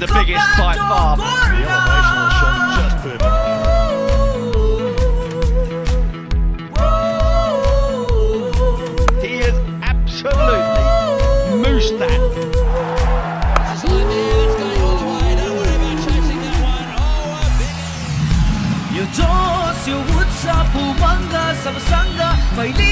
been the biggest by far. The elevational shot, just perfect. Absolutely moosed that. You toss your woods up, who wanga, sabasanga,